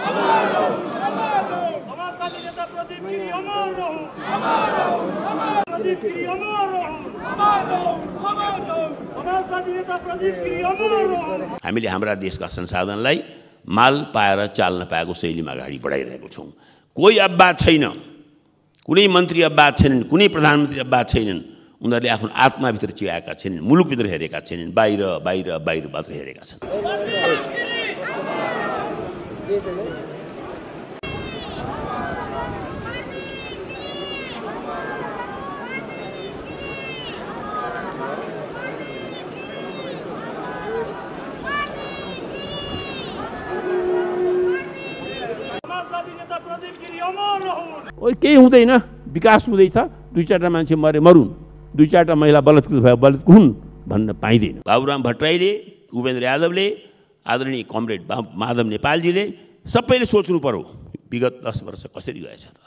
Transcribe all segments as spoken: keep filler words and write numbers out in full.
हामीले हाम्रा देशका संसाधनलाई माल पाएर चाल्न पाएको शैलीमा अगाडि बढाइरहेको छौं। कोही अपवाद छैन, कुनै मन्त्री अपवाद छैनन्, कुनै प्रधानमन्त्री अपवाद छैनन्। उनीहरूले आफ्नो आत्माभित्र चियाएका छन्, मुलुकभित्र हेरेका छन्, बाहिर बाहिर बाहिर मात्र हेरेका छन्। ओइ केही हुँदैन, विकास हुँदैछ, दुई चारटा मान्छे मरे मरुन्, दुई चारटा महिला बलात्कृत भए बलात्कृत हुन् भन्न पाइदैन। बाबुराम भट्टराईले, उपेन्द्र यादवले, आदरणीय कमरेड माधव नेपालजीले सबैले सोच्नु पर्यो विगत दस वर्ष कसरी गएछ त।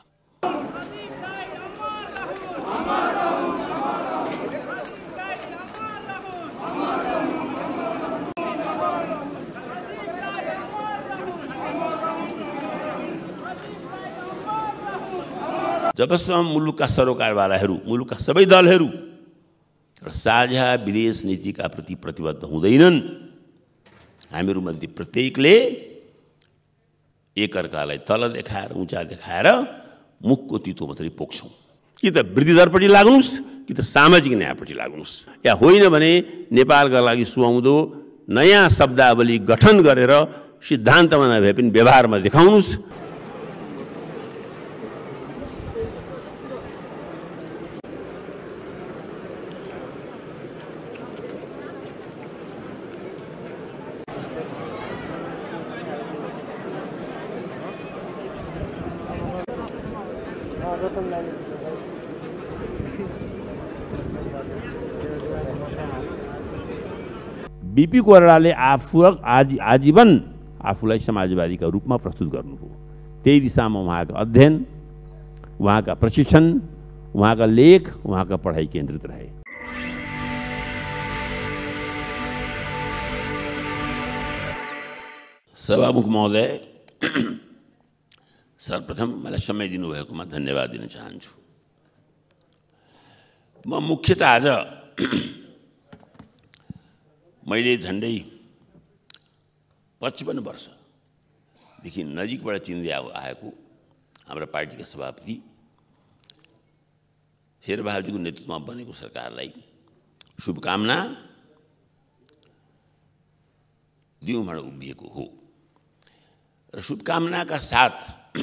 जबसम्म मुलुकका सरोकारवालाहरू, मुलुकका सबै दलहरू र साझा विदेश नीतिका प्रति प्रतिबद्ध हुँदैनन्, हामीहरूमध्ये प्रत्येकले एकअर्कालाई तल देखाएर उचा देखाएर मुखको तितो मात्रै पोख्छौँ। कि त वृद्धिदरपट्टि लाग्नुस् कि त सामाजिक न्यायपट्टि लाग्नुस्, या होइन भने नेपालका लागि सुहाउँदो नयाँ शब्दावली गठन गरेर सिद्धान्तमा नभए पनि व्यवहारमा देखाउनुस्। बीपी कोइरालाले आफू आज आजीवन आफूलाई समाजवादीका रूपमा प्रस्तुत गर्नुभयो। त्यही दिशामा उहाँको अध्ययन, उहाँका प्रशिक्षण, उहाँका लेख, उहाँका पढाइ केन्द्रित रहे। सभामुख महोदय, सर्वप्रथम मलाई समय दिनुभएकोमा धन्यवाद दिन चाहन्छु। म मुख्यतः आज मैले झन्डै पचपन्न वर्षदेखि नजिकबाट चिन्दै आएको हाम्रा पार्टीका सभापति शेरबहादुरजीको नेतृत्वमा बनेको सरकारलाई शुभकामना दिउँबाट उभिएको हो र शुभकामनाका साथ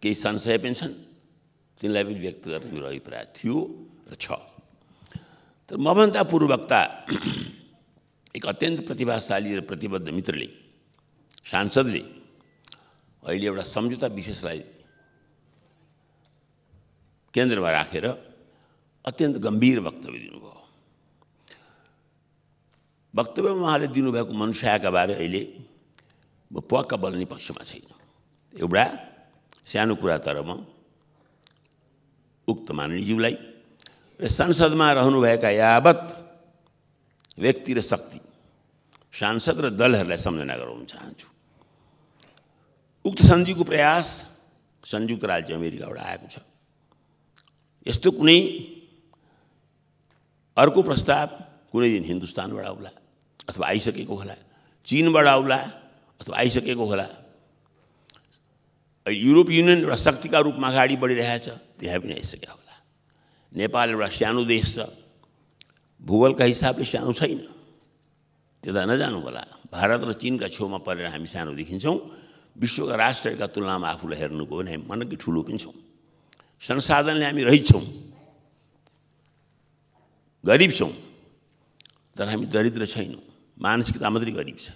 केही संशय पनि छन्, तिनलाई पनि व्यक्त गर्ने मेरो अभिप्राय थियो र छ। तर मभन्दा पूर्ववक्ता एक अत्यन्त प्रतिभाशाली र प्रतिबद्ध मित्रले, सांसदले अहिले एउटा सम्झौता विशेषलाई केन्द्रमा राखेर अत्यन्त गम्भीर वक्तव्य दिनुभयो। वक्तव्यमा उहाँले दिनुभएको मनुष्यका बारे अहिले म पक्का बोल्ने पक्षमा छैन। एउटा सानो कुरा, तर म उक्त माननीयज्यूलाई र संसदमा रहनुभएका यावत व्यक्ति र शक्ति, सांसद र दलहरूलाई सम्झना गराउन चाहन्छु। उक्त सन्धिको प्रयास संयुक्त राज्य अमेरिकाबाट आएको छ। यस्तो कुनै अर्को प्रस्ताव कुनै दिन हिन्दुस्तानबाट आउला अथवा आइसकेको होला, चीनबाट आउला अथवा आइसकेको होला। युरोप युनियन एउटा शक्तिका रूपमा अगाडि बढिरहेछ, त्यहाँ पनि आइसकेको होला। नेपाल एउटा सानो देश छ, भूगोलका हिसाबले सानो छैन, त्यता नजानु होला। भारत र चीनका छेउमा परेर हामी सानो देखिन्छौँ, विश्वका राष्ट्रहरूका तुलनामा आफूलाई हेर्नुको भने हामी मनकै ठुलो पनि छौँ। संसाधनले हामी रहित छौँ, गरिब छौँ, तर हामी दरिद्र छैनौँ, मानसिकता मात्रै गरिब छ।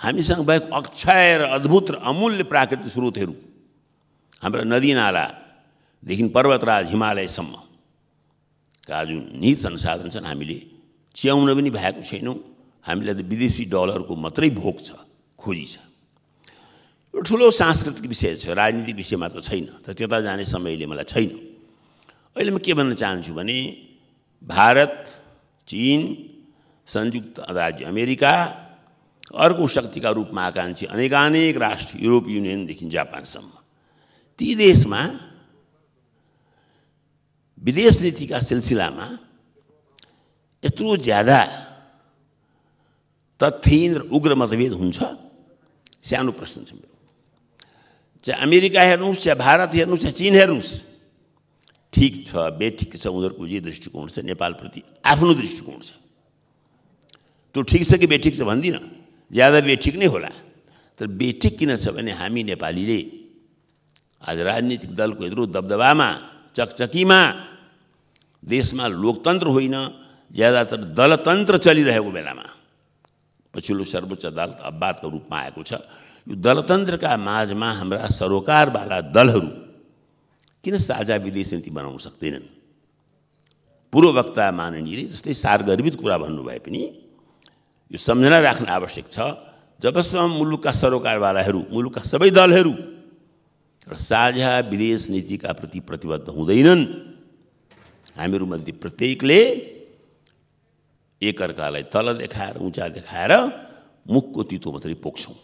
हामीसँग भएको अक्षय र अद्भुत र अमूल्य प्राकृतिक स्रोतहरू, हाम्रा नदीनालादेखि पर्वतराज हिमालयसम्मका जुन निहित संसाधन छन् हामीले च्याउन पनि भएको छैनौँ। हामीलाई त विदेशी डलरको मात्रै भोग छ, खोजी छ। यो ठुलो सांस्कृतिक विषय छ, राजनीतिक विषय मात्र छैन, तर त्यता जाने समयले मलाई छैन। अहिले म के भन्न चाहन्छु भने भारत, चीन, संयुक्त राज्य अमेरिका अर्को शक्तिका रूपमा आकांक्षी अनेकानेक राष्ट्र युरोप युनियनदेखि जापानसम्म ती देशमा विदेश नीतिका सिलसिलामा यत्रो ज्यादा तथ्यहीन र उग्र मतभेद हुन्छ सानो प्रश्न छ मेरो। चाहे अमेरिका हेर्नुस् चाहे भारत हेर्नुस् चाहे चीन हेर्नुस् ठिक छ बेठिक छ उनीहरूको जे दृष्टिकोण छ नेपालप्रति आफ्नो दृष्टिकोण छ त्यो ठिक छ कि बेठिक छ भन्दिन ज्यादा बेठिक नै होला तर बेठिक किन छ भने हामी नेपालीले आज राजनीतिक दलको यत्रो दबदबामा चकचकीमा देशमा लोकतन्त्र होइन ज्यादातर दलतन्त्र चलिरहेको बेलामा पछिल्लो सर्वोच्च अदालत अपवादको रूपमा आएको छ। यो दलतन्त्रका माझमा हाम्रा सरोकारवाला दलहरू किन साझा विदेश नीति बनाउन सक्दैनन्? पूर्व वक्ता माननीयले जस्तै सारगर्भित कुरा भन्नुभए पनि यो सम्झना राख्न आवश्यक छ जबसम्म मुलुकका सरोकारवालाहरू मुलुकका सबै दलहरू र साझा विदेश नीतिका प्रति प्रतिबद्ध हुँदैनन् हामीहरूमध्ये प्रत्येकले एकअर्कालाई तल देखाएर उँचा देखाएर मुखको तितो मात्रै पोख्छौँ।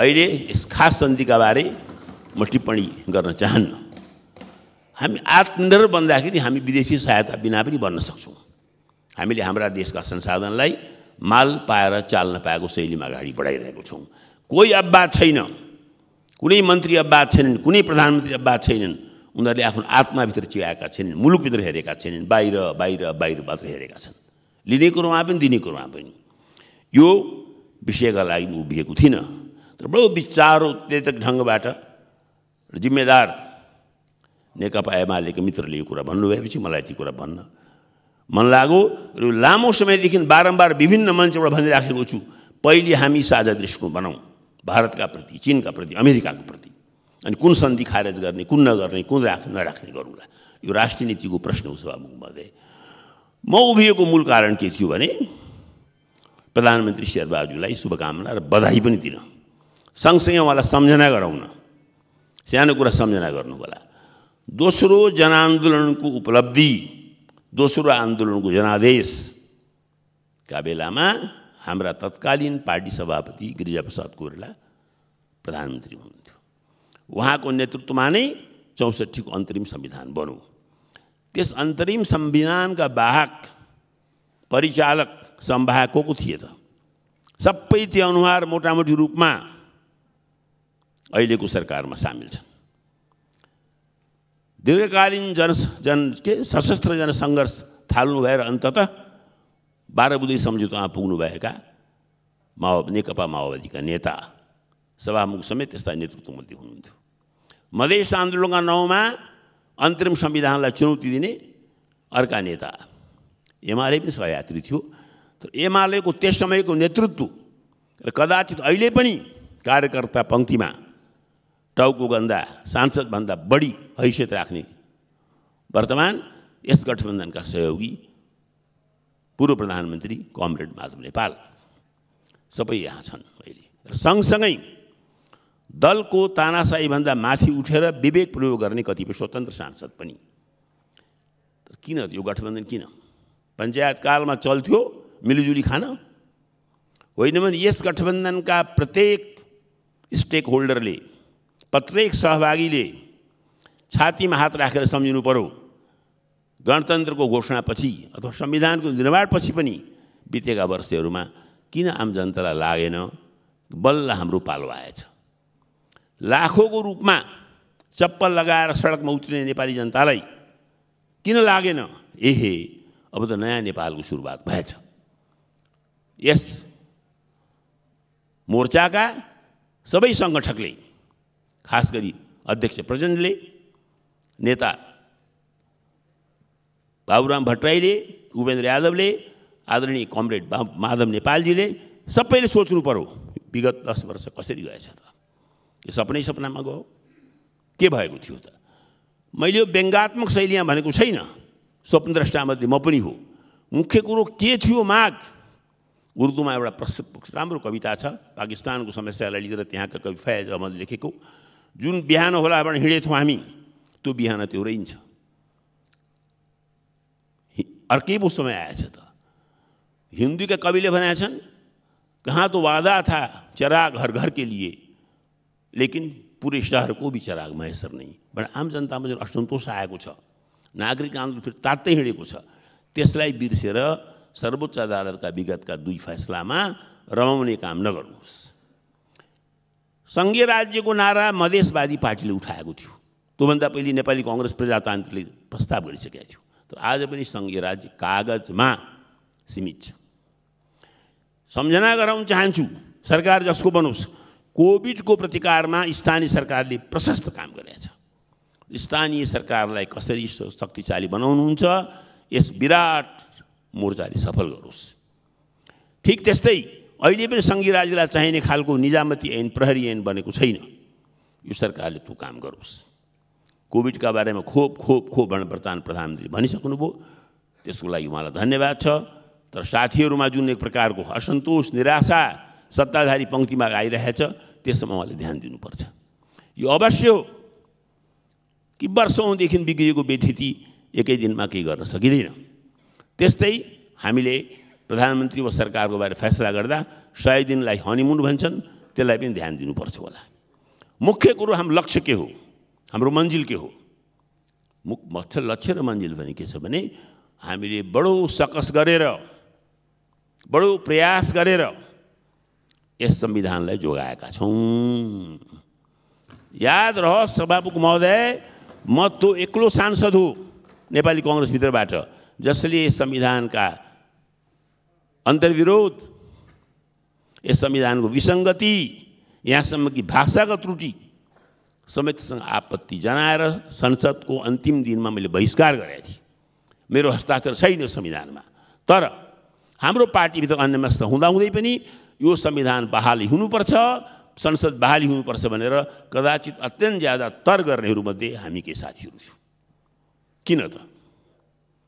अहिले यस खास सन्धिका बारे म टिप्पणी गर्न चाहन्न। हामी आत्मनिर्भर बन्दाखेरि हामी विदेशी सहायता बिना पनि बन्न सक्छौँ। हामीले हाम्रा देशका संसाधनलाई माल पाएर चाल्न पाएको शैलीमा अगाडि बढाइरहेको छौँ। कोही अपवाद छैन, कुनै मन्त्री अपवाद छैनन्, कुनै प्रधानमन्त्री अपवाद छैनन्। उनीहरूले आफ्नो आत्माभित्र चियाएका छैनन्, मुलुकभित्र हेरेका छैनन्, बाहिर बाहिर बाहिरबाट हेरेका छन्। लिने कुरोमा पनि दिने कुरोमा पनि यो विषयका लागि म उभिएको थिइनँ तर बडो विचारोत्तेजक ढङ्गबाट जिम्मेदार नेकपा एमालेको मित्रले यो कुरा भन्नुभएपछि मलाई ती कुरा भन्न मन लाग्यो र यो लामो समयदेखि बारम्बार विभिन्न मञ्चबाट भनिराखेको छु। पहिले हामी साझा दृष्टिकोण बनाउँ भारतका प्रति, चीनका प्रति, अमेरिकाको प्रति, अनि कुन सन्धि खारेज गर्ने, कुन नगर्ने, कुन राख्ने नराख्ने गरौँला। यो राष्ट्रिय नीतिको प्रश्न हो सभामुखमध्ये। म उभिएको मूल कारण के थियो भने प्रधानमन्त्री शेरबहादुरलाई शुभकामना र बधाई पनि दिन, सँगसँगै उहाँलाई सम्झना गराउन, सानो कुरा सम्झना गर्नु होला। दोस्रो जनआन्दोलनको उपलब्धि, दोस्रो आन्दोलनको जनादेशका बेलामा हाम्रा तत्कालीन पार्टी सभापति गिरिजाप्रसाद कोइराला प्रधानमन्त्री हुनुहुन्थ्यो। उहाँको नेतृत्वमा नै चौसठी को अन्तरिम संविधान बन्यो। त्यस अन्तरिम संविधानका वाहक परिचालक संवाहक को को थिए त? सबै ती अनुहार मोटामोटी रूपमा अहिलेको सरकारमा सामेल छन्। दीर्घकालीन जन जन के सशस्त्र जनसङ्घर्ष थाल्नु भएर अन्ततः बाह्र बुधे सम्झौतामा पुग्नुभएका माओवादी नेकपा माओवादीका नेता सभामुख समेत त्यस्ता नेतृत्वमध्ये हुनुहुन्थ्यो। मधेस आन्दोलनका नाउँमा अन्तरिम संविधानलाई चुनौती दिने अर्का नेता एमाले पनि सहयात्री थियो तर एमालेको त्यस समयको नेतृत्व र कदाचित अहिले पनि कार्यकर्ता पङ्क्तिमा टाउको गन्दा सांसदभन्दा बढी हैसियत राख्ने वर्तमान यस गठबन्धनका सहयोगी पूर्व प्रधानमन्त्री कमरेड माधु नेपाल सबै यहाँ छन्। अहिले सँगसँगै दलको तानाशाहीभन्दा माथि उठेर विवेक प्रयोग गर्ने कतिपय स्वतन्त्र सांसद पनि। तर किन यो गठबन्धन किन? पञ्चायतकालमा चल्थ्यो मिलिजुली खान? होइन भने यस गठबन्धनका प्रत्येक स्टेक होल्डरले प्रत्येक सहभागीले छातीमा हात राखेर सम्झिनु पर्यो गणतन्त्रको घोषणापछि अथवा संविधानको निर्माणपछि पनि बितेका वर्षहरूमा किन आम जनतालाई लागेन बल्ल हाम्रो पालो आएछ? लाखौँको रूपमा चप्पल लगाएर सडकमा उत्रिने नेपाली जनतालाई किन लागेन एहे अब त नयाँ नेपालको सुरुवात भएछ? यस मोर्चाका सबै सङ्गठकले खास गरी अध्यक्ष प्रचण्डले, नेता बाबुराम भट्टराईले, उपेन्द्र यादवले, आदरणीय कमरेड माधव नेपालजीले सबैले सोच्नु पर्यो विगत दस वर्ष कसरी गएछ त? यो सपनै सपनामा गयो? के भएको थियो त? मैले यो व्यङ्गात्मक शैलीमा भनेको छैन, स्वप्नद्रष्टामध्ये म पनि हो। मुख्य कुरो के थियो माग? उर्दूमा एउटा प्रसिद्ध राम्रो कविता छ पाकिस्तानको समस्यालाई लिएर त्यहाँका कवि फैज अहमदले लेखेको, जुन बिहान होला भने हिँडेथ्यौँ हामी त्यो बिहान त्यो रहन्छ, अर्कै पो समय आएछ त। हिन्दीका कविले भनेका छन् कहाँ तो वादा था चराग हर घर के लिए, लेकिन पूरे शहर को भी चराग मैसर नहीं। बट आम जनता में जो असंतोष आएको छ, नागरिक आन्दोलन फिर तात्दै हिडेको छ, त्यसलाई बिर्सेर सर्वोच्च अदालतका विगतका दुई फैसलामा रमाउने काम नगर्नुहोस्। संघीय राज्यको नारा मधेसवादी पार्टीले उठाएको थियो, त्योभन्दा पहिले नेपाली कांग्रेस प्रजातान्त्रिकले प्रस्ताव गरिसकेको थियो, तर आज पनि संघीय राज्य कागजमा सीमित छ। सम्झना गराउन चाहन्छु सरकार जसको बनोस्, कोभिडको प्रतिकारमा स्थानीय सरकारले प्रशस्त काम गरेको छ। स्थानीय सरकारलाई कसरी शक्तिशाली बनाउनुहुन्छ, यस विराट मोर्चाले सफल गरोस्। ठीक त्यस्तै अहिले पनि संघीय राज्यलाई चाहिने खालको निजामती ऐन, प्रहरी ऐन बनेको छैन, यो सरकारले त्यो काम गरोस्। कोभिडका बारेमा खोप खोप खोप वर्तमान प्रधानमन्त्रीले भनिसक्नुभयो, त्यसको लागि उहाँलाई धन्यवाद छ। तर साथीहरूमा जुन एक प्रकारको असन्तोष, निराशा सत्ताधारी पंक्तिमा आइरहेछ, त्यसमा उहाँले ध्यान दिनुपर्छ। यो अवश्य हो कि वर्षौंदेखि बिग्रिएको बेथिति एकै दिनमा केही गर्न सकिँदैन। त्यस्तै हामीले प्रधानमन्त्री वा सरकारको बारे फैसला गर्दा सय दिनलाई हनीमुन भन्छन्, त्यसलाई पनि ध्यान दिनुपर्छ होला। मुख्य कुरो हाम्रो लक्ष्य के हो, हाम्रो मन्जिल के हो। मुख्य लक्ष्य र मन्जिल भने के छ भने, हामीले बडो सकस गरेर, बडो प्रयास गरेर यस संविधानलाई जोगाएका छौँ। याद रहोस् सभामुख महोदय, म त्यो एक्लो सांसद हो नेपाली कांग्रेसभित्रबाट जसले यस संविधानका अन्तर्विरोध, यस संविधानको विसङ्गति, यहाँसम्म कि भाषागत त्रुटि समेतसँग आपत्ति जनाएर संसदको अन्तिम दिनमा मैले बहिष्कार गरेको थिएँ। मेरो हस्ताक्षर छैन यो संविधानमा, तर हाम्रो पार्टीभित्र अन्यमत हुँदाहुँदै पनि यो संविधान बहाली हुनुपर्छ, संसद बहाली हुनुपर्छ भनेर कदाचित अत्यन्त ज्यादा तर गर्नेहरूमध्ये हामी के साथीहरू छौँ। किन त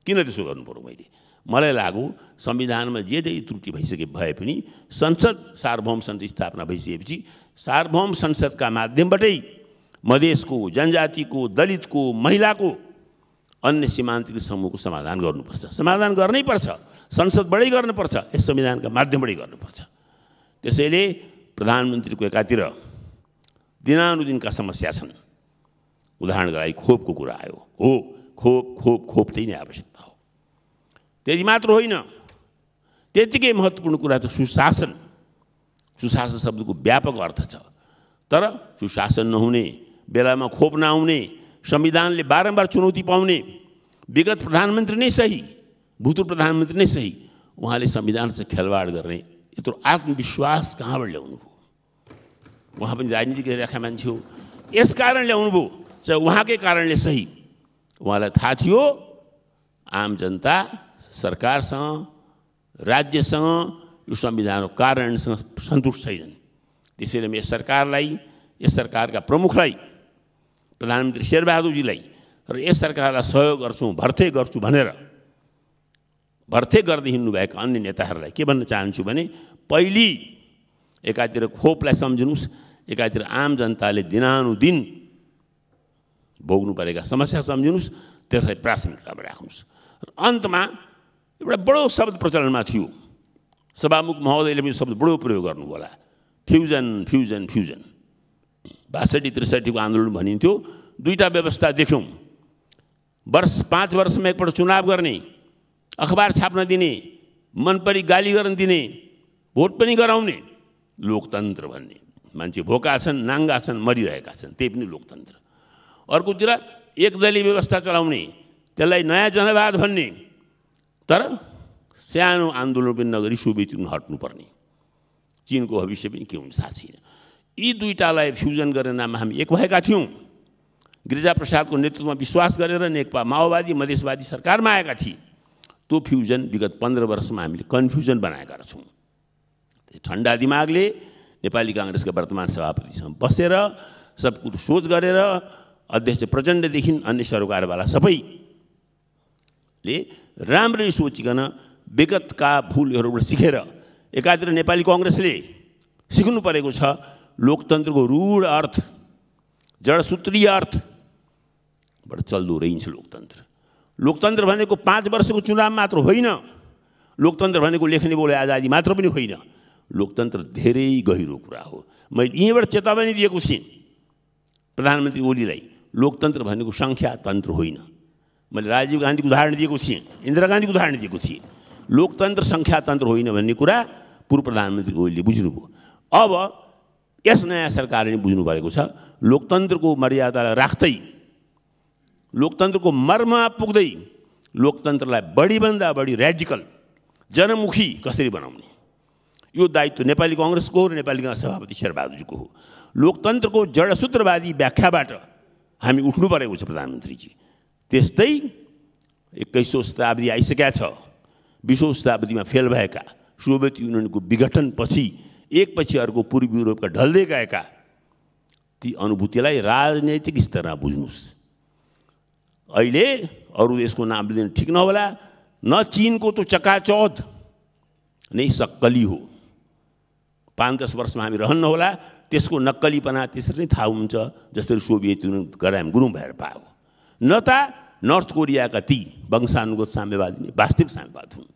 किन त्यसो गर्नु पर्यो? मैले मलाई लाग्यो संविधानमा जे जे त्रुटि भइसके भए पनि संसद, सार्वभौम संसद स्थापना भइसकेपछि सार्वभौम संसदका माध्यमबाटै मधेसको, जनजातिको, दलितको, महिलाको, अन्य सीमान्तिक समूहको समाधान गर्नुपर्छ। समाधान गर्नैपर्छ, संसदबाटै गर्नुपर्छ, यस संविधानका माध्यमबाटै गर्नुपर्छ। त्यसैले प्रधानमन्त्रीको एकातिर दिनानुदिनका समस्या छन्। उदाहरणका लागि खोपको कुरा आयो, हो खोप खोप खोप त्यही नै आवश्यकता हो। त्यति मात्र होइन, त्यतिकै महत्त्वपूर्ण कुरा त सुशासन। सुशासन शब्दको व्यापक अर्थ छ, तर सुशासन नहुने, बेलामा खोप नआउने, संविधानले बारम्बार चुनौती पाउने, विगत प्रधानमन्त्री नै सही, भूतपूर्व प्रधानमन्त्री नै सही, उहाँले संविधानसँग खेलवाड गर्ने यत्रो आत्मविश्वास कहाँबाट ल्याउनुभयो? उहाँ पनि राजनीतिक रेखा मान्छे हो, यस कारण ल्याउनुभयो, चाहे उहाँकै कारणले सही। उहाँलाई थाहा थियो आम जनता सरकारसँग, राज्यसँग, यो संविधानको कारणसँग सन्तुष्ट छैनन्। त्यसैले यस सरकारलाई, यस सरकारका प्रमुखलाई, प्रधानमन्त्री शेरबहादुरजीलाई र यस सरकारलाई सहयोग गर्छौँ, भर्थे गर्छु भनेर भर्थे गर्दै हिँड्नुभएका अन्य नेताहरूलाई के भन्न चाहन्छु भने, पहिले एकातिर खोपलाई सम्झिनुहोस्, एकातिर आम जनताले दिनानुदिन भोग्नु परेका समस्या सम्झिनुहोस्, त्यसलाई प्राथमिकतामा राख्नुहोस्। र अन्तमा एउटा बडो शब्द प्रचलनमा थियो, सभामुख महोदयले पनि शब्द बडो प्रयोग गर्नुभयो होला, फ्युजन फ्युजन फ्युजन। बासठी त्रिसठीको आन्दोलन भनिन्थ्यो, दुईवटा व्यवस्था देख्यौँ, वर्ष पाँच वर्षमा एकपल्ट चुनाव गर्ने, अखबार छाप्न दिने, मनपरी गाली गर्न दिने, भोट पनि गराउने, लोकतन्त्र भन्ने। मान्छे भोका छन्, नाङ्गा छन्, मरिरहेका छन्, त्यही पनि लोकतन्त्र। अर्कोतिर एकदलीय व्यवस्था चलाउने, त्यसलाई नयाँ जनवाद भन्ने, तर सानो आन्दोलन पनि नगरी सोभियत युनियन हट्नुपर्ने, चीनको भविष्य पनि के हुन थाहा छैन। यी दुईटालाई फ्युजन गर्ने नाममा हामी एक भएका थियौँ। गिरिजाप्रसादको नेतृत्वमा विश्वास गरेर नेकपा माओवादी मधेसवादी सरकारमा आएका थिए। त्यो फ्युजन विगत पन्ध्र वर्षमा हामीले कन्फ्युजन बनाएका छौँ। ठन्डा दिमागले नेपाली काङ्ग्रेसका वर्तमान सभापतिसँग बसेर सब कुछ सोच गरेर अध्यक्ष प्रचण्डदेखि अन्य सरकारवाला सबैले राम्ररी सोचिकन विगतका भुलहरूबाट सिकेर, एकातिर नेपाली काङ्ग्रेसले सिक्नु परेको छ लोकतन्त्रको रूढ अर्थ, जडसूत्रीय अर्थबाट चल्दो रहन्छ लोकतन्त्र। लोकतन्त्र भनेको पाँच वर्षको चुनाव मात्र होइन, लोकतन्त्र भनेको लेख्ने बोले आजादी मात्र पनि होइन, लोकतन्त्र धेरै गहिरो कुरा हो। मैले यहाँबाट चेतावनी दिएको थिएँ प्रधानमन्त्री ओलीलाई, लोकतन्त्र भनेको संख्या तन्त्र होइन। मैले राजीव गान्धीको उदाहरण दिएको थिएँ, इन्दिरा गान्धीको उदाहरण दिएको थिएँ। लोकतन्त्र संख्या तन्त्र होइन भन्ने कुरा पूर्व प्रधानमन्त्री ओलीले बुझ्नुभयो। अब यस नयाँ सरकारले बुझ्नु भएको छ, लोकतन्त्रको मर्यादालाई राख्दै, लोकतन्त्रको मर्ममा पुग्दै लोकतन्त्रलाई बढीभन्दा बढी ऱ्याडिकल जनमुखी कसरी बनाउने, यो दायित्व नेपाली काङ्ग्रेसको हो, नेपाली सभापति शेरबहादुरजीको हो। लोकतन्त्रको जडसूत्रवादी व्याख्याबाट हामी उठ्नु परेको छ प्रधानमन्त्रीजी। त्यस्तै एक्काइसौँ शताब्दी आइसकेका छ, बीसौँ शताब्दीमा फेल भएका सोभियत युनियनको विघटनपछि एकपछि अर्को पूर्वी युरोपका ढल्दै गएका ती अनुभूतिलाई राजनैतिक स्तरमा बुझ्नुहोस्। अहिले अरू देशको नाम लिनु ठिक नहोला, न चिनको त चकाचौध नै सक्कली हो, पाँच दस वर्षमा हामी रहन्न होला, त्यसको नक्कलीपना त्यसरी नै थाहा हुन्छ जसरी सोभियत युनियन गराम गुरुङ भएर पायो। न त नर्थ कोरियाका ती वंशानुगत साम्यवादी नै वास्तविक साम्यवाद हुन्।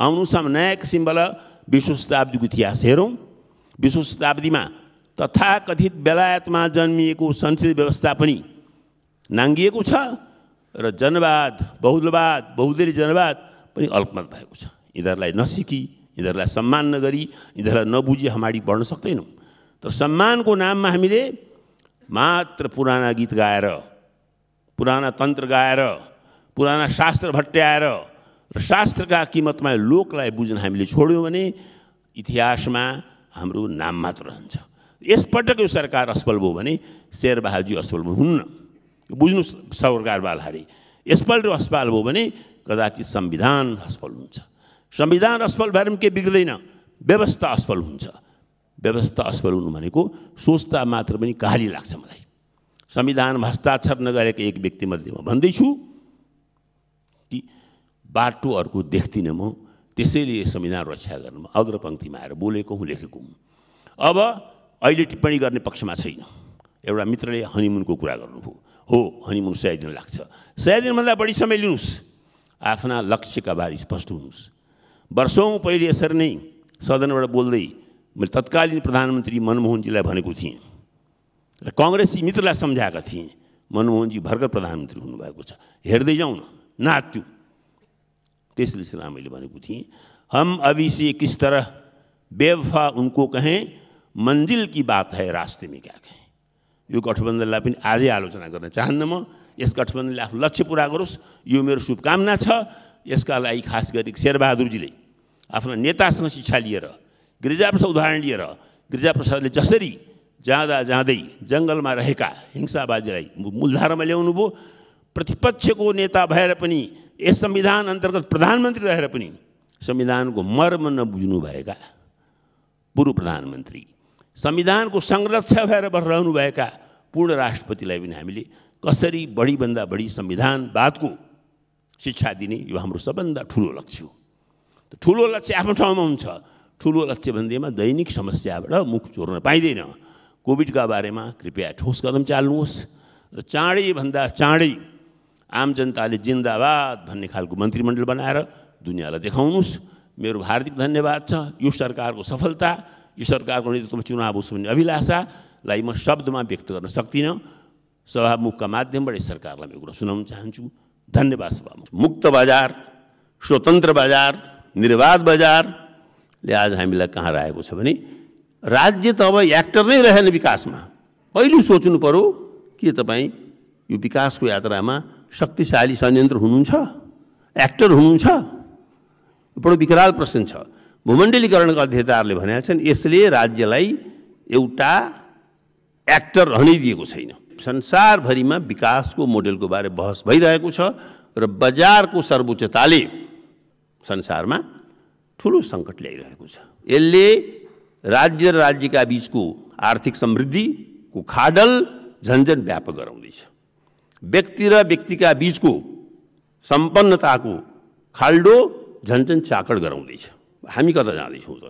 आउनुहोस् हामी नयाँ किसिमबाट बीसौँ शताब्दीको इतिहास हेरौँ। बीसौँ शताब्दीमा तथाकथित बेलायतमा जन्मिएको संसदीय व्यवस्था पनि नाङ्गिएको छ र जनवाद, बहुलवाद, बहुदलीय जनवाद पनि अल्पमत भएको छ। यिनीहरूलाई नसिकी, यिनीहरूलाई सम्मान नगरी, यिनीहरूलाई नबुझी हामी बढ्न सक्दैनौँ। तर सम्मानको नाममा हामीले मात्र पुराना गीत गाएर, पुराना तन्त्र गाएर, पुराना शास्त्र भट्ट्याएर र शास्त्रका किमतमा लोकलाई बुझ्न हामीले छोड्यौँ भने इतिहासमा हाम्रो नाम मात्र रहन्छ। यसपटक यो सरकार असफल भयो भने शेरबहादुरजी असफल हुनुहुन्न, बुझ्नु सरकारवालाहरूले। यसपल्ट असफल भयो भने कदाचित संविधान असफल हुन्छ। संविधान असफल भएर पनि के बिग्रिँदैन, व्यवस्था असफल हुन्छ। व्यवस्था असफल हुनु भनेको सोच्दा मात्र पनि काली लाग्छ मलाई। संविधानमा हस्ताक्षर नगरेका एक व्यक्तिमध्ये म भन्दैछु कि बाटो अर्को देख्दिनँ म, त्यसैले संविधान रक्षा गर्नुमा अग्रपङ्क्तिमा आएर बोलेको हुँ, लेखेको हुँ। अब अहिले टिप्पणी गर्ने पक्षमा छैन। एउटा मित्रले हनीमुनको कुरा गर्नुभयो, हो हनीमुन सय दिन लाग्छ, सय दिनभन्दा बढी समय लिनुहोस्, आफ्ना लक्ष्यका बारे स्पष्ट हुनुहोस्। वर्षौँ पहिले यसरी नै सदनबाट बोल्दै मैले तत्कालीन प्रधानमन्त्री मनमोहनजीलाई भनेको थिएँ र काङ्ग्रेसी मित्रलाई सम्झाएका थिएँ, मनमोहनजी भर्खर प्रधानमन्त्री हुनुभएको छ, हेर्दै जाउँ न नात्यु। त्यसले सिलसिलामा मैले भनेको थिएँ, हम अभी से किस तरह बेवफा उनको कहें, मन्जिल की बात है रास्ते में क्या कहें। यो गठबन्धनलाई पनि आजै आलोचना गर्न चाहन्न म। यस गठबन्धनले आफ्नो लक्ष्य पुरा गरोस्, यो मेरो शुभकामना छ। यसका लागि खास गरी शेरबहादुरजीले आफ्ना नेतासँग शिक्षा लिएर, गिरिजाप्रसाद उदाहरण लिएर, गिरिजाप्रसादले जसरी जाँदा जाँदै जङ्गलमा रहेका हिंसावादीलाई मूलधारामा ल्याउनु भयो, प्रतिपक्षको नेता भएर पनि, यस संविधान अन्तर्गत प्रधानमन्त्री रहेर पनि संविधानको मर्म नबुझ्नुभएका पूर्व प्रधानमन्त्री, संविधानको संरक्षक भएर रहनुभएका पूर्ण राष्ट्रपतिलाई पनि हामीले कसरी बढीभन्दा बढी संविधानवादको शिक्षा दिने, यो हाम्रो सबभन्दा ठुलो लक्ष्य हो। ठुलो लक्ष्य आफ्नो ठाउँमा हुन्छ, ठुलो लक्ष्य भन्दैमा दैनिक समस्याबाट मुख चोर्न पाइँदैन। कोभिडका बारेमा कृपया ठोस कदम चाल्नुहोस् र चाँडैभन्दा चाँडै आम जनताले जिन्दाबाद भन्ने खालको मन्त्रीमण्डल बनाएर दुनियाँलाई देखाउनुहोस्। मेरो हार्दिक धन्यवाद छ। यो सरकारको सफलता, यो सरकारको नेतृत्वमा चुनाव होस् भन्ने अभिलाषालाई म शब्दमा व्यक्त गर्न सक्दिनँ। सभामुखका माध्यमबाट यस सरकारलाई म कुरा सुनाउन चाहन्छु। धन्यवाद सभामुख। मुक्त बजार, स्वतन्त्र बजार, निर्वाध बजारले आज हामीलाई कहाँ राखेको छ भने राज्य त अब एक्टर नै रहेन विकासमा। पहिलो सोच्नु पर्यो कि तपाईँ यो विकासको यात्रामा शक्तिशाली संयन्त्र हुनुहुन्छ, एक्टर हुनुहुन्छ? बडो विकराल प्रश्न छ। भूमण्डलीकरणका अध्येताहरूले भनेका छन् यसले राज्यलाई एउटा एक्टर रहनै दिएको छैन। संसारभरिमा विकासको मोडेलको बारे बहस भइरहेको छ र बजारको सर्वोच्चताले संसारमा ठुलो सङ्कट ल्याइरहेको छ। यसले राज्य र राज्यका बीचको आर्थिक समृद्धिको खाडल झन्झन व्यापक गराउँदैछ। व्यक्ति र व्यक्तिका बीचको सम्पन्नताको खाल्डो झन्झन चाकड गराउँदैछ। हामी कता जाँदैछौँ त?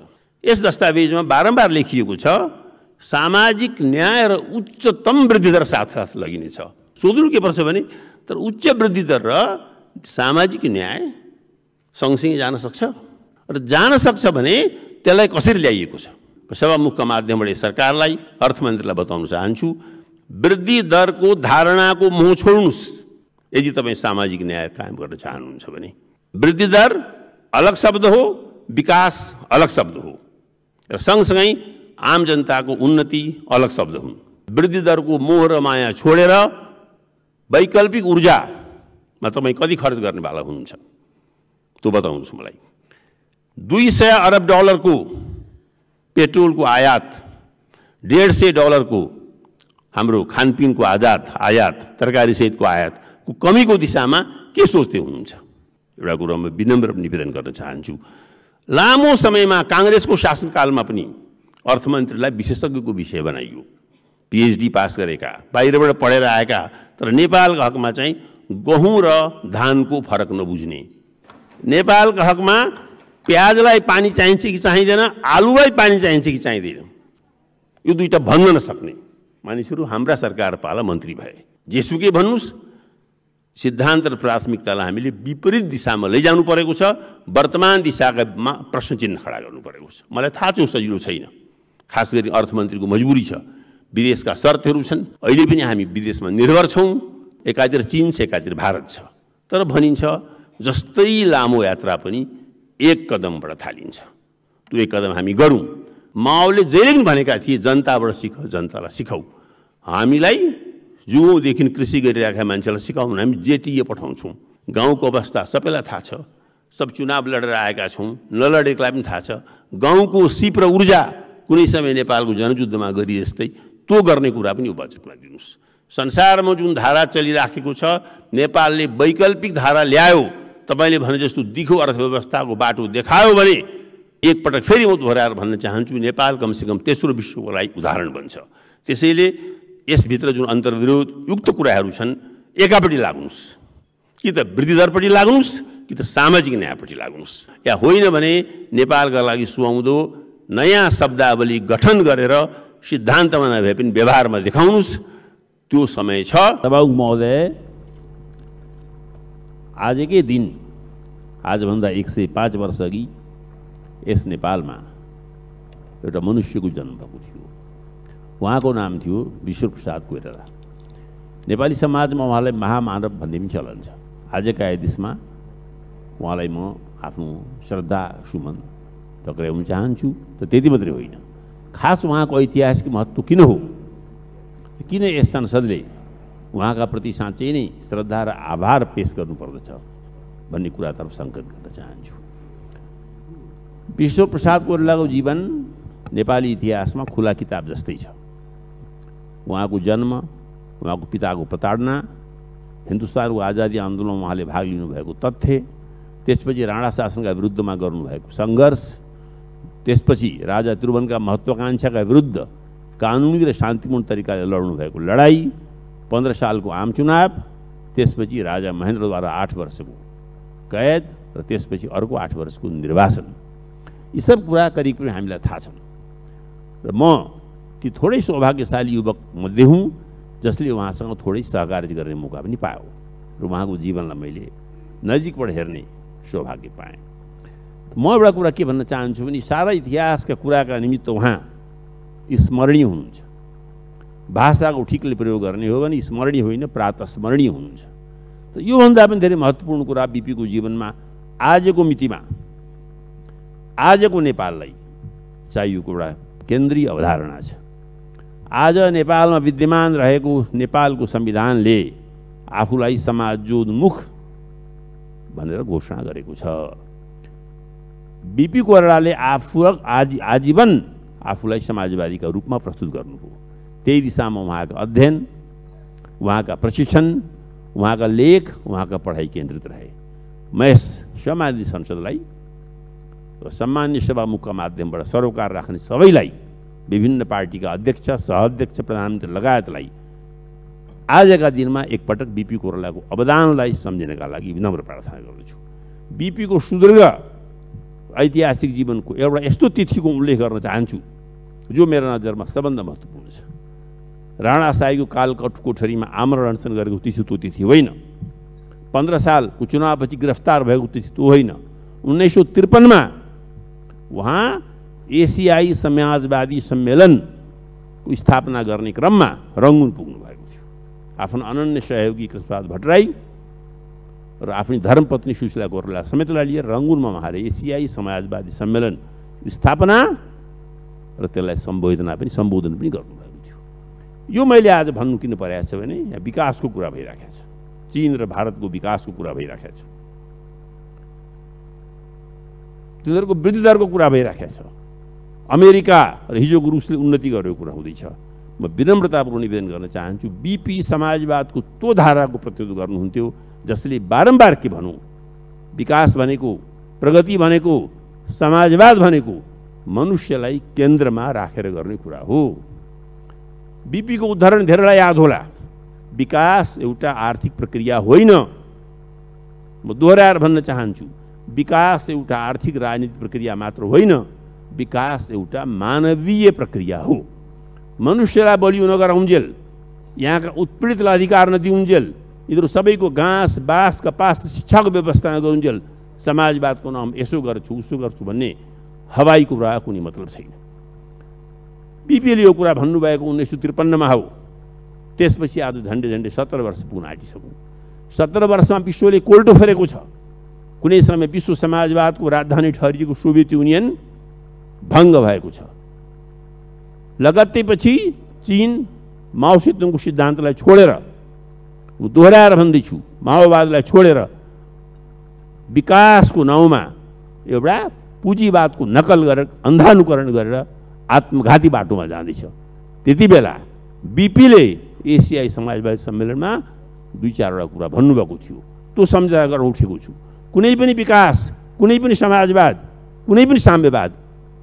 यस दस्तावेजमा बारम्बार लेखिएको छ सामाजिक न्याय र उच्चतम वृद्धिदर साथसाथ लगिनेछ। सोध्नु के पर्छ भने तर उच्च वृद्धिदर र सामाजिक न्याय सँगसँगै जान सक्छ? र जान सक्छ भने त्यसलाई कसरी ल्याइएको छ? सभामुखका माध्यमबाट सरकारलाई, अर्थमन्त्रीलाई बताउन चाहन्छु, वृद्धि दरको धारणाको मोह छोड्नुस्। यदि तपाई सामाजिक न्याय कायम गर्न चाहनुहुन्छ भने वृद्धि दर अलग शब्द हो, विकास अलग शब्द हो र सँगसँगै आम जनताको उन्नति अलग शब्द हुन्। वृद्धि दरको मोह र माया छोडेर वैकल्पिक ऊर्जामा तपाई कति खर्च गर्नेवाला हुनुहुन्छ त्यो बताउनुस् मलाई। दुई सय अरब डलरको पेट्रोलको आयात, डेढ़ सय डलरको हाम्रो खानपिनको आयात आयात तरकारी सहितको आयातको कमीको दिशामा के सोच्दै हुनुहुन्छ? एउटा कुरा म विनम्र निवेदन गर्न चाहन्छु, लामो समयमा कांग्रेसको शासनकालमा पनि अर्थमन्त्रीलाई विशेषज्ञको विषय बनाइयो। पीएचडी पास गरेका, बाहिरबाट पढेर आएका, तर नेपालको हकमा चाहिँ गहुँ र धानको फरक नबुझ्ने, नेपालको हकमा प्याजलाई पानी चाहिन्छ कि चाहिँदैन, आलुलाई पानी चाहिन्छ कि चाहिँदैन, यो दुईटा भन्न नसक्ने मानिसहरू हाम्रा सरकार पाला मन्त्री भए। जेसुकै भन्नुस्, सिद्धान्त र प्राथमिकतालाई हामीले विपरीत दिशामा लैजानु परेको छ। वर्तमान दिशामा प्रश्न चिन्ह खडा गर्नु परेको छ। मलाई थाहा छ सजिलो छैन, खास गरी अर्थमन्त्रीको मजबुरी छ, विदेशका शर्तहरू छन्। अहिले पनि हामी विदेशमा निर्भर छौँ, एकातिर चीन छ, एकातिर भारत छ। तर भनिन्छ जस्तै लामो यात्रा पनि एक कदमबाट थालिन्छ, त्यो एक कदम हामी गरौँ। माओले जहिले पनि भनेका थिए जनताबाट सिक, जनतालाई सिकाऊ। हामीलाई जुवौँदेखि कृषि गरिरहेका मान्छेलाई सिकाउन हामी जेटिए पठाउँछौँ। गाउँको अवस्था सबैलाई थाहा छ, सब चुनाव लडेर आएका छौँ, नलडेकोलाई पनि थाहा छ। गाउँको सिप र ऊर्जा कुनै समय नेपालको जनयुद्धमा गरिए जस्तै त्यो गर्ने कुरा पनि बजेटमा दिनुहोस्। संसारमा जुन धारा चलिराखेको छ, नेपालले वैकल्पिक धारा ल्यायो, तपाईले भने जस्तो दिखो अर्थव्यवस्थाको बाटो देखायो भने एकपटक फेरि म दोहोऱ्याएर भन्न चाहन्छु, नेपाल कमसेकम तेस्रो विश्वको लागि उदाहरण बन्छ। त्यसैले यसभित्र जुन अन्तर्विरोध युक्त कुराहरू छन्, एकापट्टि लाग्नुहोस्, कि त वृद्धि दरपट्टि लाग्नुहोस् कि त सामाजिक न्यायपट्टि लाग्नुहोस्। या होइन भने नेपालका लागि सुहाउँदो नयाँ शब्दावली गठन गरेर सिद्धान्तमा नभए पनि व्यवहारमा देखाउनुहोस्, त्यो समय छ। सभामुख महोदय, आजकै दिन, आजभन्दा एक सय पाँच वर्ष अघि यस नेपालमा एउटा मनुष्यको जन्म भएको थियो। उहाँको नाम थियो विश्व प्रसाद कोइराला। नेपाली समाजमा उहाँलाई महामानव भन्ने पनि चलन छ। आजका देशमा उहाँलाई म आफ्नो श्रद्धा सुमन टक्राउन चाहन्छु। त त्यति मात्रै होइन, खास उहाँको ऐतिहासिक महत्त्व किन हो, किन यस संसदले उहाँका प्रति साँच्चै नै श्रद्धा र आभार पेश गर्नुपर्दछ भन्ने कुरातर्फ सङ्केत गर्न चाहन्छु। विश्व प्रसाद कोइरालाको जीवन नेपाली इतिहासमा खुला किताब जस्तै छ। उहाँको जन्म, उहाँको पिताको प्रताडना, हिन्दुस्तानको आजादी आन्दोलनमा उहाँले भाग लिनुभएको तथ्य, त्यसपछि राणा शासनका विरुद्धमा गर्नुभएको सङ्घर्ष, त्यसपछि राजा त्रिभुवनका महत्त्वाकांक्षाका विरुद्ध कानुनी र शान्तिपूर्ण तरिकाले लड्नुभएको लडाई, पन्ध्र सालको आम चुनाव, त्यसपछि राजा महेन्द्रद्वारा आठ वर्षको कैद र त्यसपछि अर्को आठ वर्षको निर्वासन, यी सब कुरा करिब करिब हामीलाई थाहा छन्। र म ती थोरै सौभाग्यशाली युवक मध्ये हुँ जसले उहाँसँग थोरै सहकार्य गर्ने मौका पनि पायो र उहाँको जीवनलाई मैले नजिकबाट हेर्ने सौभाग्य पाएँ। म एउटा कुरा के भन्न चाहन्छु भने सारा इतिहासका कुराका निमित्त उहाँ स्मरणीय हुनुहुन्छ। भाषाको ठिकले प्रयोग गर्ने हो भने स्मरणीय होइन, प्रातः स्मरणीय हुनुहुन्छ। त योभन्दा पनि धेरै महत्त्वपूर्ण कुरा बिपीको जीवनमा आजको मितिमा आजको नेपाललाई चाहिएको एउटा केन्द्रीय अवधारणा छ। आज नेपालमा विद्यमान रहेको नेपालको संविधानले आफूलाई समाजोन्मुख भनेर घोषणा गरेको छ। बिपी कोइरालाले आफू आज आजीवन आफूलाई समाजवादीका रूपमा प्रस्तुत गर्नुभयो। त्यही दिशामा उहाँको अध्ययन, उहाँका प्रशिक्षण, उहाँका लेख, उहाँका पढाइ केन्द्रित रहे। म यस सम्मानित संसदलाई र सम्मान्य सभामुखका माध्यमबाट सरोकार राख्ने सबैलाई, विभिन्न पार्टीका अध्यक्ष, सहअध्यक्ष, प्रधानमन्त्री लगायतलाई आजका दिनमा एकपटक बिपी कोइरालाको अवदानलाई सम्झिनका लागि विनम्र प्रार्थना गर्दछु। बिपीको सुदीर्घ ऐतिहासिक जीवनको एउटा यस्तो तिथिको उल्लेख गर्न चाहन्छु जो मेरो नजरमा सबभन्दा महत्त्वपूर्ण छ। राणाशाहीको कालकट कोठरीमा आमरण अनसन गरेको तिथि त्यो तिथि होइन, पन्ध्र सालको चुनावपछि गिरफ्तार भएको तिथि त्यो होइन, उन्नाइस सौ त्रिपन्नमा उहाँ एसियाई समाजवादी सम्मेलनको स्थापना गर्ने क्रममा रंगुन पुग्नु भएको थियो। आफ्नो अनन्य सहयोगी कृष्णप्रसाद भट्टराई र आफ्नो धर्मपत्नी सुशीला कोइराला समेतलाई लिएर रंगुनमा उहाँले एसियाई समाजवादी सम्मेलन स्थापना र त्यसलाई सम्बोधन पनि सम्बोधन पनि गर्नुभएको थियो। यो मैले आज भन्नु किन परेको छ भने यहाँ विकासको कुरा भइराखेको छ, चीन र भारतको विकासको कुरा भइराखेको छ, तिनीहरूको वृद्धि दरको कुरा भइराखेको छ। अमेरिका र हिजोको रुसले उन्नति गरेको कुरा हुँदैछ। म विनम्रतापूर्वक निवेदन गर्न चाहन्छु, बीपी समाजवादको त्यो धाराको प्रतिरोध गर्नुहुन्थ्यो जसले बारम्बार के भनौँ विकास भनेको, प्रगति भनेको, समाजवाद भनेको मनुष्यलाई केन्द्रमा राखेर गर्ने कुरा हो। बीपीको उदाहरण धेरैलाई याद होला। विकास एउटा आर्थिक प्रक्रिया होइन, म दोहोऱ्याएर भन्न चाहन्छु, विकास एउटा आर्थिक राजनीतिक प्रक्रिया मात्र होइन, विकास एउटा मानवीय प्रक्रिया हो। मनुष्यलाई बलियो नगराउन्जेल, यहाँका उत्पीडितलाई अधिकार नदिउन्जेल, यिनीहरू सबैको घाँस बाँस कपास शिक्षाको व्यवस्था नगरुन्जेल समाजवादको नाम यसो गर्छु उसो गर्छु भन्ने हवाई कुरा कुनै मतलब छैन। बीपीले यो कुरा भन्नुभएको उन्नाइस सौ त्रिपन्नमा हो। त्यसपछि आज झन्डै झन्डै सत्र वर्ष पुग्न आँटिसक्यो। सत्र वर्षमा विश्वले कोल्टो फेरेको छ। कुनै समय विश्व समाजवादको राजधानी ठहरिएको सोभियत युनियन भङ्ग भएको छ। लगत्तैपछि चीन माओवादीको सिद्धान्तलाई छोडेर, म दोहोऱ्याएर भन्दैछु, माओवादलाई छोडेर विकासको नाउँमा एउटा पुँजीवादको नकल गरेर अन्धानुकरण गरेर आत्मघाती बाटोमा जाँदैछ। त्यति बेला बीपीले एसियाई समाजवादी सम्मेलनमा दुई चारवटा कुरा भन्नुभएको थियो, त्यो सम्झना गरेर उठेको छु। कुनै पनि विकास, कुनै पनि समाजवाद, कुनै पनि साम्यवाद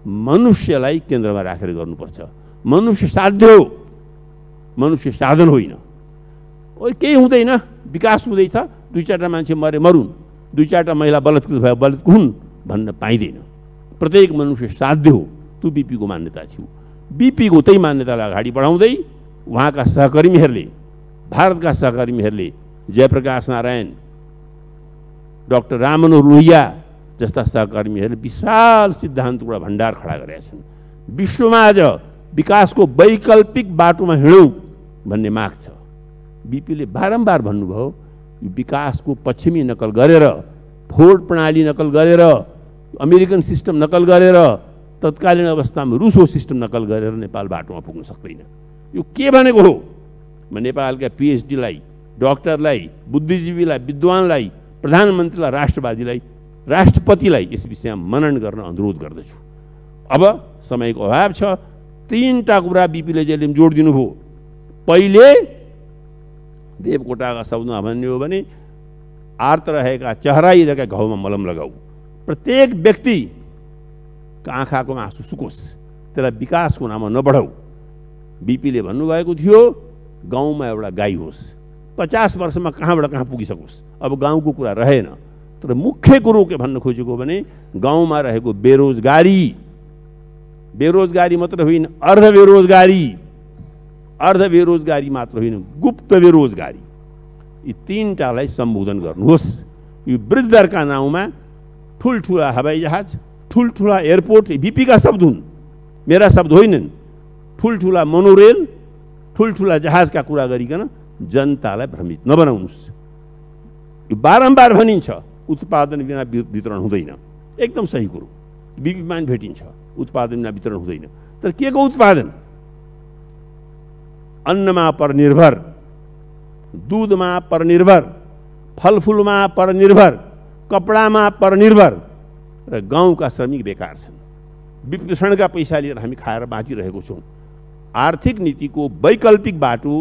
मनुष्यलाई केन्द्रमा राखेर गर्नुपर्छ। मनुष्य साध्य हो, मनुष्य साधन होइन। ओ केही हुँदैन, विकास हुँदैछ, दुई चारवटा मान्छे मरे मरुन्, दुई चारवटा महिला बलात्कृत भए बलात्कृत हुन् भन्न पाइँदैन। प्रत्येक मनुष्य साध्य हो, त्यो बीपीको मान्यता थियो। बीपीको त्यही मान्यतालाई अगाडि बढाउँदै उहाँका सहकर्मीहरूले, भारतका सहकर्मीहरूले जयप्रकाश नारायण, डाक्टर राममनोहर लोहिया जस्ता सहकर्मीहरूले विशाल सिद्धान्तको भण्डार खडा गरेका छन्। विश्वमा आज विकासको वैकल्पिक बाटोमा हिँडौँ भन्ने माग छ। बीपीले बारम्बार भन्नुभयो, यो विकासको पश्चिमी नकल गरेर, फोर्ड प्रणाली नकल गरेर, अमेरिकन सिस्टम नकल गरेर, तत्कालीन अवस्थामा रुसो सिस्टम नकल गरेर नेपाल बाटोमा पुग्न सक्दैन। यो के भनेको हो? म नेपालका पिएचडीलाई, डॉक्टरलाई, बुद्धिजीवीलाई, विद्वानलाई, प्रधानमन्त्रीलाई, राष्ट्रवादीलाई, राष्ट्रपतिलाई यस विषयमा मनन गर्न अनुरोध गर्दछु। अब समयको अभाव छ। तीनटा कुरा बीपीले जहिले जोड दिनुभयो। पहिले देवकोटाका शब्दमा भन्ने हो भने आर्त रहेका चहराइरहेका घाउमा मलम लगाऊ, प्रत्येक व्यक्तिका आँखाको आँसु सुकोस्, त्यसलाई विकासको नाममा नबढाऊ। बीपीले भन्नुभएको थियो गाउँमा एउटा गाई होस्, पचास वर्षमा कहाँबाट कहाँ पुगिसकोस्। अब गाउँको कुरा रहेन, तर मुख्य कुरो के भन्न खोजेको भने गाउँमा रहेको बेरोजगारी, बेरोजगारी मात्र होइन अर्ध बेरोजगारी, अर्ध बेरोजगारी मात्र होइन गुप्त बेरोजगारी, यी तीनटालाई सम्बोधन गर्नुहोस्। यो वृद्धका नाउँमा ठुल्ठुला हवाईजहाज, ठुल्ठुला एयरपोर्ट बीपीका शब्द हुन्, मेरा शब्द होइनन्। ठुल्ठुला मोनोरेल, ठुल्ठुला जहाजका कुरा गरिकन जनतालाई भ्रमित नबनाउनुहोस्। यो बारम्बार भनिन्छ उत्पादन बिना वितरण हुँदैन, एकदम सही कुरो, बीपीमा पनि भेटिन्छ उत्पादन बिना वितरण हुँदैन। तर के को उत्पादन? अन्नमा परनिर्भर, दूधमा परनिर्भर, फलफुलमा परनिर्भर, कपडामा परनिर्भर र गाउँका श्रमिक बेकार छन्। विपणका पैसा लिएर हामी खाएर बाँचिरहेको छौँ। आर्थिक नीतिको वैकल्पिक बाटो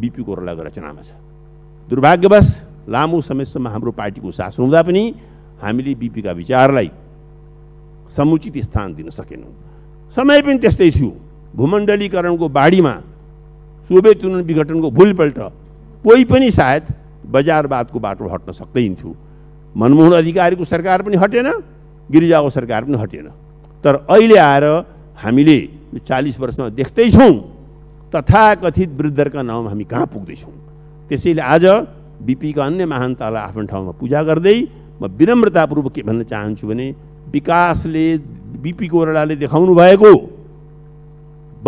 बीपी कोइरालाको रचनामा छ। दुर्भाग्यवश लामो समयसम्म हाम्रो पार्टीको शासन हुँदा पनि हामीले बीपीका विचारलाई समुचित स्थान दिन सकेनौँ। समय पनि त्यस्तै थियो। भूमण्डलीकरणको बाढीमा, सोभियत युनियन विघटनको भुलपल्ट कोही पनि सायद बजारवादको बाटो हट्न सक्दैन थियो। मनमोहन अधिकारीको सरकार पनि हटेन, गिरिजाको सरकार पनि हटेन। तर अहिले आएर हामीले चालिस वर्षमा देख्दैछौँ तथाकथित वृद्धका नाउँमा हामी कहाँ पुग्दैछौँ। त्यसैले आज बीपीका अन्य महानतालाई आफ्नो ठाउँमा पूजा गर्दै म विनम्रतापूर्वक के भन्न चाहन्छु भने विकासले बीपी कोइरालाले देखाउनु भएको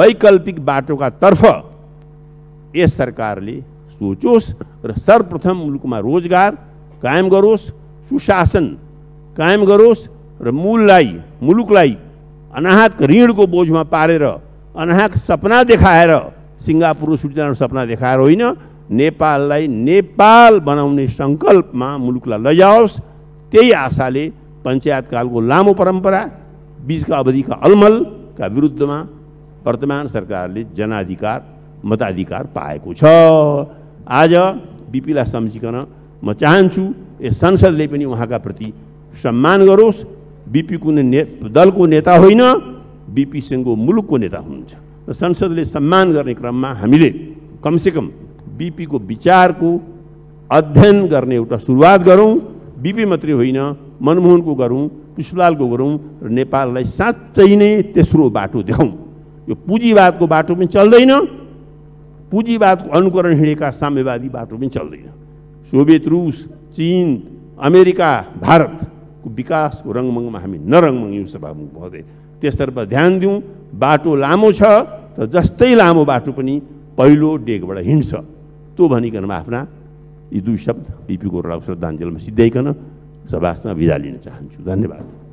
वैकल्पिक बाटोका तर्फ यस सरकारले सोचोस् र सर्वप्रथम मुलुकमा रोजगार कायम गरोस्, सुशासन कायम गरोस् र मूललाई मुलुकलाई अनाहक ऋणको बोझमा पारेर अनाहक सपना देखाएर सिंगापुर स्विजरल्याण्ड सपना देखाएर होइन, नेपाललाई नेपाल बनाउने संकल्पमा मुलुकलाई लैजाओस्। त्यही आशाले पंचायत कालको लामो परम्परा बीचका अवधिका अलमलका विरुद्धमा वर्तमान सरकारले जनाधिकार मताधिकार पाएको छ। आज बीपीलाई सम्झिकन म चाहन्छु यस संसदले पनि उहाँका प्रति सम्मान गरोस्। बीपी कुनै ने, दलको नेता होइन, बीपी सिंहको मुलुकको नेता हुनुहुन्छ र संसदले सम्मान गर्ने क्रममा हामीले कमसेकम बीपी को विचारको अध्ययन गर्ने एउटा सुरुवात गरौँ। बीपी मात्रै होइन, मनमोहनको गरौँ, पुष्पलालको गरौँ र नेपाललाई साँच्चै नै तेस्रो बाटो देखाउँ। यो पुँजीवादको बाटो पनि चल्दैन, पुँजीवादको अनुकरण हिँडेका साम्यवादी बाटो पनि चल्दैन। सोभियत रुस चीन अमेरिका भारत विकासको रङमङ्गमा हामी नरङमङ्ग्यौँ। सभामुख महोदय, त्यसतर्फ ध्यान दिउँ। बाटो लामो छ तर जस्तै लामो बाटो पनि पहिलो डेगबाट हिँड्छ। त्यो भनिकन म आफ्ना यी दुई शब्द बीपी कोइरालाको श्रद्धाञ्जलीमा सिद्ध्याइकन सभासमा बिदा लिन चाहन्छु। धन्यवाद।